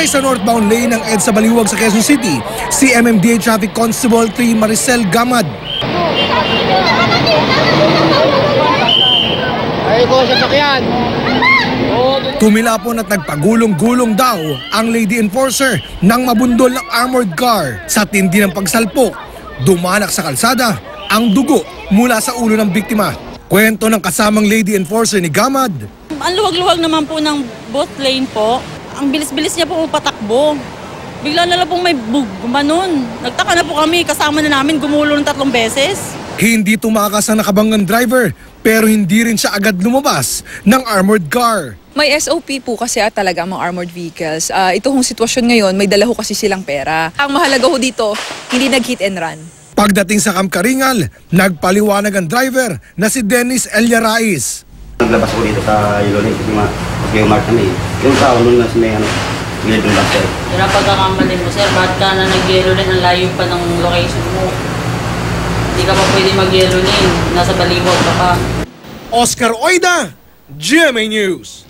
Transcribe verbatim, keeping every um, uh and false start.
Nagbantay sa northbound lane ng Edsa Baliwag sa Quezon City si M M D A Traffic Constable three Maricel Gamad. Tumilapon at nagpagulong-gulong daw ang lady enforcer nang mabundol ng armored car. Sa tindi ng pagsalpok, dumanak sa kalsada ang dugo mula sa ulo ng biktima. Kwento ng kasamang lady enforcer ni Gamad. Ang luwag-luwag naman po ng both lane po. Ang bilis-bilis niya po patakbo. Bigla na lang pong may bugma nun. Nagtaka na po kami, kasama na namin, gumulo ng tatlong beses. Hindi tumakas ang nakabangang driver, pero hindi rin siya agad lumabas ng armored car. May S O P po kasi at talaga mga armored vehicles. Uh, ito hong sitwasyon ngayon, may dala ho kasi silang pera. Ang mahalaga ho dito, hindi nag-hit and run. Pagdating sa Camp Karingal, nagpaliwanag ang driver na si Dennis Elia Rais. Naglabas ko dito sa Ilonay, yung mark na eh. Yung tao nun na sinay, ano, gilid ng bus, sir. Yung napagkakamali mo, sir, ba't ka na nag-yellow lane, ang layo pa ng location mo? Hindi ka pa pwede mag-yellow lane, nasa Baliwag ka pa. Oscar Oida, G M A News.